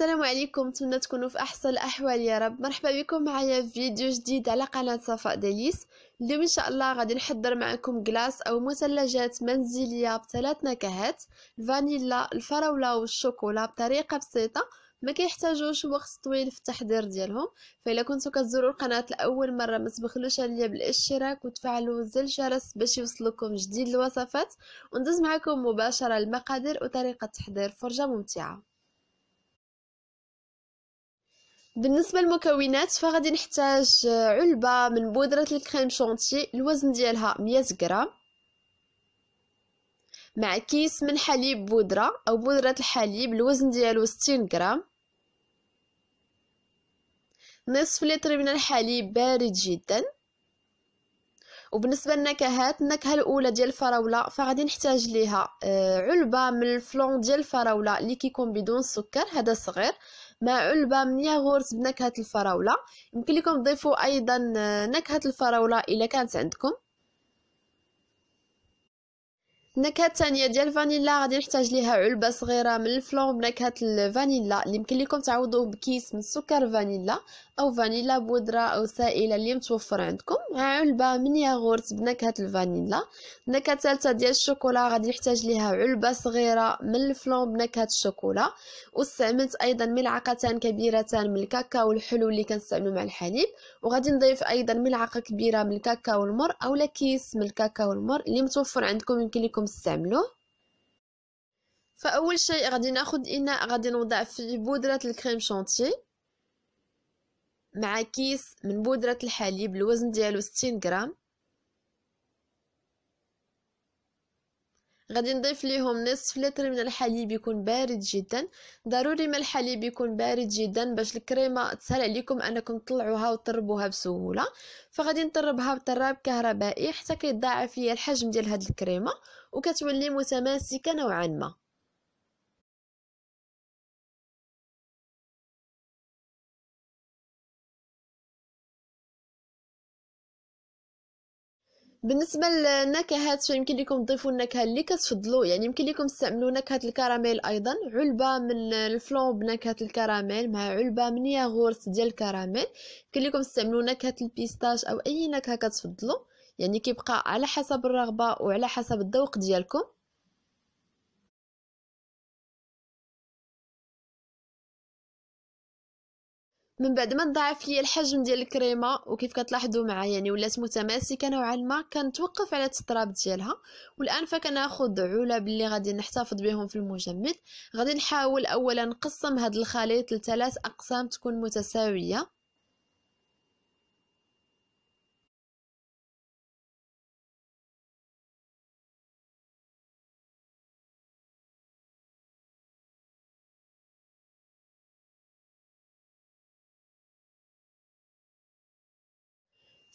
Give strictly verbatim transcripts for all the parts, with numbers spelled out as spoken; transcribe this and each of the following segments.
السلام عليكم، نتمنى تكونوا في احسن الاحوال يا رب. مرحبا بكم معايا في فيديو جديد على قناه صفاء دليس. اليوم ان شاء الله غادي نحضر معكم كلاص او مثلجات منزليه بثلاث نكهات، الفانيلا الفراوله والشوكولا، بطريقه بسيطه ما كيحتاجوش وقت طويل في التحضير ديالهم. فإلا كنتو كتزوروا القناه لاول مره ما تبخلوش عليا بالاشتراك وتفعلوا زر الجرس باش يوصلكم جديد الوصفات، وندوز معكم مباشره المقادير وطريقه تحضير، فرجه ممتعه. بالنسبه للمكونات فغادي نحتاج علبه من بودره الكريم شونتي، الوزن ديالها مية غرام، مع كيس من حليب بودره او بودره الحليب الوزن ديالو ستين غرام، نصف لتر من الحليب بارد جدا. وبالنسبه للنكهات، النكهه الاولى ديال الفراوله فغادي نحتاج ليها علبه من الفلون ديال الفراوله اللي كيكون بدون سكر، هذا صغير، مع علبه من ياغورت بنكهه الفراوله. يمكن لكم تضيفوا ايضا نكهه الفراوله الا كانت عندكم. النكهه الثانيه ديال الفانيلا غادي نحتاج ليها علبه صغيره من الفلون بنكهه الفانيلا اللي يمكن لكم تعوضوه بكيس من سكر فانيلا او فانيلا بودره او سائله اللي متوفر عندكم، مع علبه من ياغورت بنكهه الفانيلا. النكهه الثالثه ديال الشوكولا غادي نحتاج ليها علبه صغيره من الفلون بنكهه الشوكولا، واستعملت ايضا ملعقتان كبيرتان من الكاكاو الحلو اللي كنستعملو مع الحليب، وغادي نضيف ايضا ملعقه كبيره من الكاكاو المر او كيس من الكاكاو المر اللي متوفر عندكم يمكن لكم استعملوه. فاول شيء غادي ناخذ اناء غادي نوضع فيه بودره الكريم شونتي مع كيس من بودره الحليب الوزن ديالو ستين غرام، غادي نضيف ليهم نصف لتر من الحليب يكون بارد جدا. ضروري ما الحليب يكون بارد جدا باش الكريمه تسهل عليكم انكم تطلعوها وتطربوها بسهوله. فغادي نطربها بطراب كهربائي حتى كيتضاعف ليا الحجم ديال هاد الكريمه وكتولي متماسكه نوعا ما. بالنسبه للنكهات فيمكن لكم تضيفوا النكهه اللي كتفضلوا، يعني يمكن لكم تستعملوا نكهه الكراميل ايضا، علبه من الفلون بنكهه الكراميل مع علبه من ياغورت ديال الكراميل. يمكن لكم تستعملوا نكهه البيستاش او اي نكهه كتفضلوا، يعني كيبقى على حسب الرغبه وعلى حسب الذوق ديالكم. من بعد ما تضاعف لي الحجم ديال الكريمه وكيف كتلاحظوا معايا يعني ولات متماسكه نوعا ما، كنتوقف على التراب ديالها. والان فكناخذ علب اللي غادي نحتفظ بهم في المجمد. غادي نحاول اولا نقسم هذا الخليط لثلاث اقسام تكون متساويه.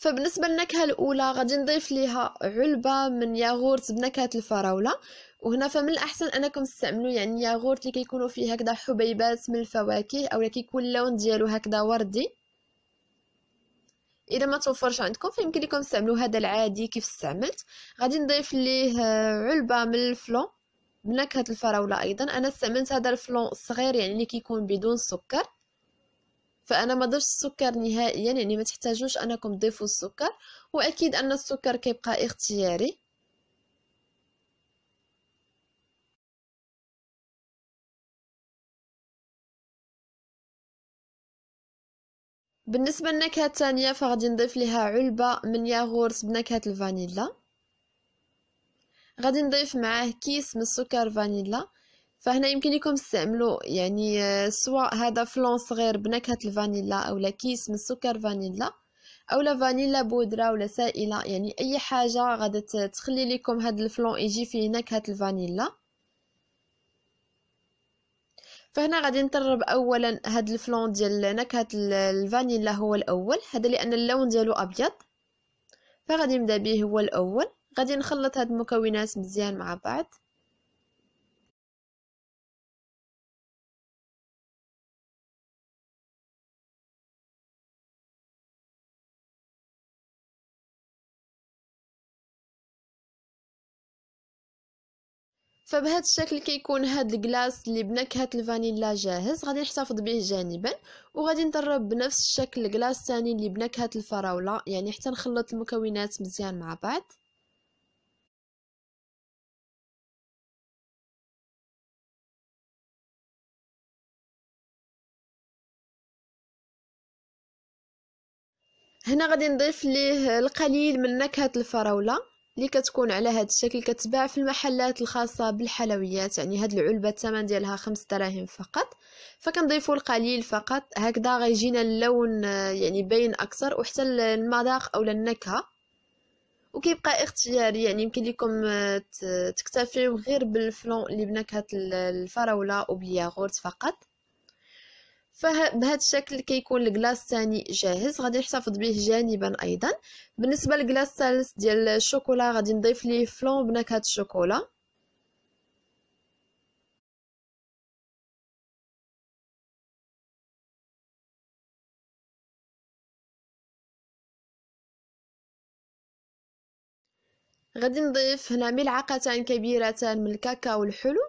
فبالنسبه للنكهه الاولى غادي نضيف ليها علبه من ياغورت بنكهه الفراوله، وهنا فمن الاحسن انكم تستعملوا يعني ياغورت اللي كيكونوا فيه هكذا حبيبات من الفواكه او كيكون اللون ديالو هكذا وردي. اذا ما توفرش عندكم فيمكن لكم تستعملوا هذا العادي كيف استعملت. غادي نضيف ليه علبه من الفلون بنكهه الفراوله ايضا، انا استعملت هذا الفلون الصغير يعني اللي كيكون بدون سكر، فانا ما ضفتش السكر نهائيا، يعني ما تحتاجوش انكم تضيفوا السكر، واكيد ان السكر كيبقى اختياري. بالنسبه للنكهه الثانيه فغادي نضيف لها علبه من ياغورت بنكهه الفانيلا، غادي نضيف معاه كيس من سكر فانيلا. فهنا يمكن لكم تستعملوا يعني سواء هذا فلون صغير بنكهه الفانيلا او كيس من سكر فانيلا او فانيلا بودره ولا سائله، يعني اي حاجه غادي تخلي لكم هذا الفلون يجي فيه نكهه الفانيلا. فهنا غادي نطرب اولا هذا الفلون ديال نكهه الفانيلا هو الاول، هذا لان اللون ديالو ابيض، فغادي نبدا به هو الاول. غادي نخلط هاد المكونات مزيان مع بعض. فبهذا الشكل كيكون هاد الكلاص اللي بنكهه الفانيلا جاهز. غادي نحتفظ به جانبا وغادي نضرب بنفس الشكل الكلاص الثاني اللي بنكهه الفراوله، يعني حتى نخلط المكونات مزيان مع بعض. هنا غادي نضيف ليه القليل من نكهه الفراوله اللي كتكون على هذا الشكل، كتباع في المحلات الخاصه بالحلويات، يعني هاد العلبه الثمن ديالها خمس دراهم فقط، فكنضيفوا القليل فقط. هكذا غيجينا اللون يعني باين اكثر، وحتى المذاق او النكهه، وكيبقى اختياري، يعني يمكن لكم تكتفيو غير بالفلون اللي بنكهه الفراوله وبالياغورت فقط. فبهذا الشكل كيكون الكلاص الثاني جاهز، غادي نحتفظ به جانبا ايضا. بالنسبه للكلاص الثالث ديال الشوكولا غادي نضيف ليه فلون بنكهه الشوكولا. غادي نضيف هنا ملعقتان كبيرتان من الكاكاو الحلو،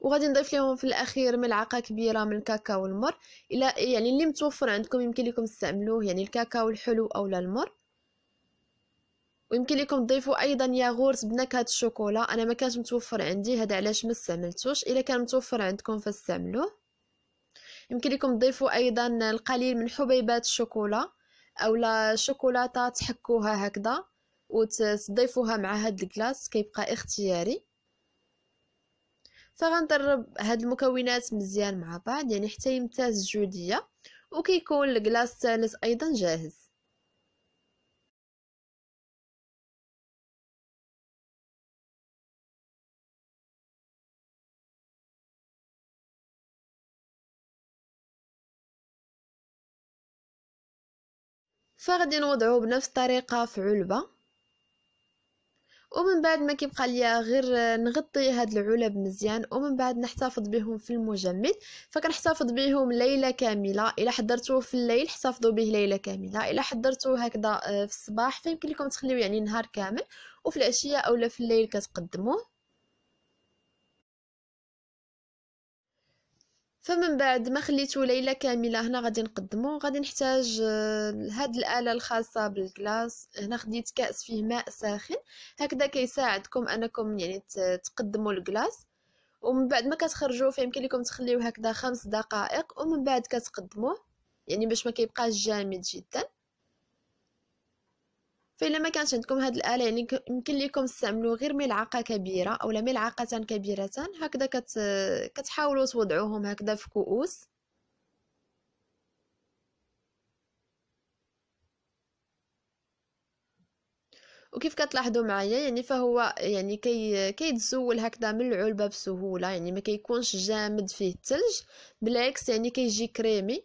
وغادي نضيف لهم في الاخير ملعقه كبيره من الكاكاو المر، الى يعني اللي متوفر عندكم يمكن لكم تستعملوه، يعني الكاكاو الحلو او المر. ويمكن لكم تضيفوا ايضا ياغورت بنكهه الشوكولا، انا ما كانش متوفر عندي، هذا علاش ما استعملتوش، الا كان متوفر عندكم فاستعملوه. يمكن لكم تضيفوا ايضا القليل من حبيبات الشوكولا او لا شوكولاته، تحكوها هكذا وتضيفوها مع هاد الكلاص، كيبقى اختياري. فغنضرب هاد المكونات مزيان مع بعض، يعني حتى يمتاز الجوديه، وكيكون الكلاص الثالث ايضا جاهز. فغادي نوضعو بنفس الطريقه في علبه، ومن بعد ما كيبقى ليا غير نغطي هاد العلب مزيان، ومن بعد نحتفظ بهم في المجمد. فكنحتفظ بهم ليله كامله، الا حضرتوه في الليل حتفظوا به ليله كامله، الا حضرتوه هكذا في الصباح فيمكن لكم تخليوه يعني نهار كامل، وفي العشيه اولا في الليل كتقدموه. فمن بعد ما خليته ليله كامله هنا غادي نقدمو. غادي نحتاج هاد الاله الخاصه بالكلاص، هنا خديت كاس فيه ماء ساخن، هكذا كيساعدكم انكم يعني تقدموا الكلاص، ومن بعد ما كتخرجوه فيمكن لكم تخليوه هكذا خمس دقائق، ومن بعد كتقدموه، يعني باش ما كيبقاش جامد جدا. فإلا ما كانش عندكم هاد الآلة يعني يمكن لكم تستعملوا غير ملعقة كبيرة أو لا ملعقتان كبيرتان، هكذا كت... كتحاولوا توضعوهم هكذا في كؤوس. وكيف كتلاحظوا معايا يعني فهو يعني كي كيتزول هكذا من العلبة بسهولة، يعني ما كيكونش جامد فيه الثلج، بالعكس يعني كيجي كريمي.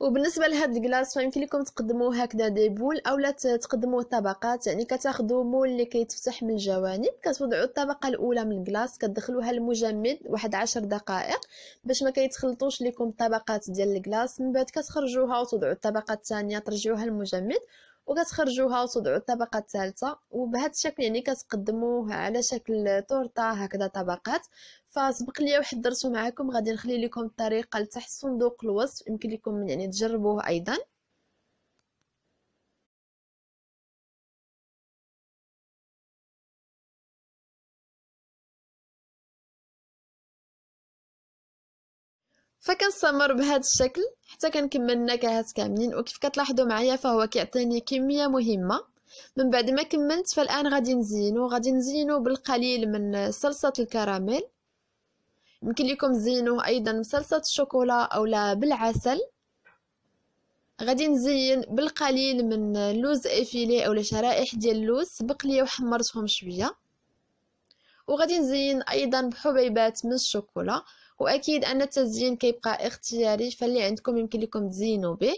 وبالنسبه لهاد الكلاص فيمكن لكم تقدموه هكذا ديبول اولا تقدموه طبقات، يعني كتاخذوا مول اللي كيتفتح من الجوانب، كتوضعوا الطبقه الاولى من الكلاص كتدخلوها المجمد واحد عشر دقائق باش ما كيتخلطوش لكم طبقات ديال الكلاص. من بعد كتخرجوها وتوضعوا الطبقه الثانيه، ترجعوها المجمد وكتخرجوها وتوضعوا الطبقه الثالثه. وبهذا الشكل يعني كتقدموه على شكل تورته هكذا طبقات. فسبق ليا وحضرته معكم، غادي نخلي لكم الطريقه لتحت صندوق الوصف، يمكن لكم يعني تجربوه ايضا. فكنستمر بهذا الشكل حتى كنكمل النكهات كاملين. وكيف كتلاحظوا معايا فهو كيعطيني كميه مهمه. من بعد ما كملت فالان غادي نزينو غادي نزينو بالقليل من صلصه الكراميل، يمكن لكم تزينوه ايضا بصلصه الشوكولا او لا بالعسل. غادي نزين بالقليل من اللوز افيلي او شرائح ديال اللوز، سبق لي وحمرتهم شويه، وغادي نزين ايضا بحبيبات من الشوكولا. واكيد ان التزيين كيبقى اختياري، فاللي عندكم يمكن لكم تزينوا به.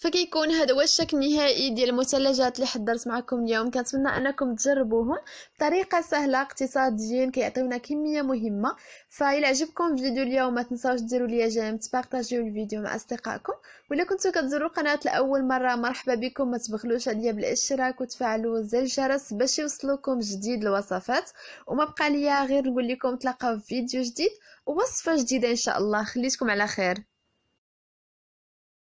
فكيكون هذا هو الشكل النهائي ديال المثلجات اللي حضرت معكم اليوم. كنتمنى انكم تجربوهم بطريقه سهله اقتصاديين، كيعطيونا كميه مهمه. فإلا عجبكم الفيديو اليوم ما تنساوش ديروا ليا جيم، تبارطاجيو الفيديو مع اصدقائكم، ولا كنتو كتزوروا القناه لاول مره مرحبا بكم، ما تبخلوش عليا بالاشتراك وتفعلوا زر الجرس باش يوصلوكم جديد الوصفات. وما بقى ليا غير نقول لكم تلاقاو في فيديو جديد ووصفه جديده ان شاء الله. خليتكم على خير.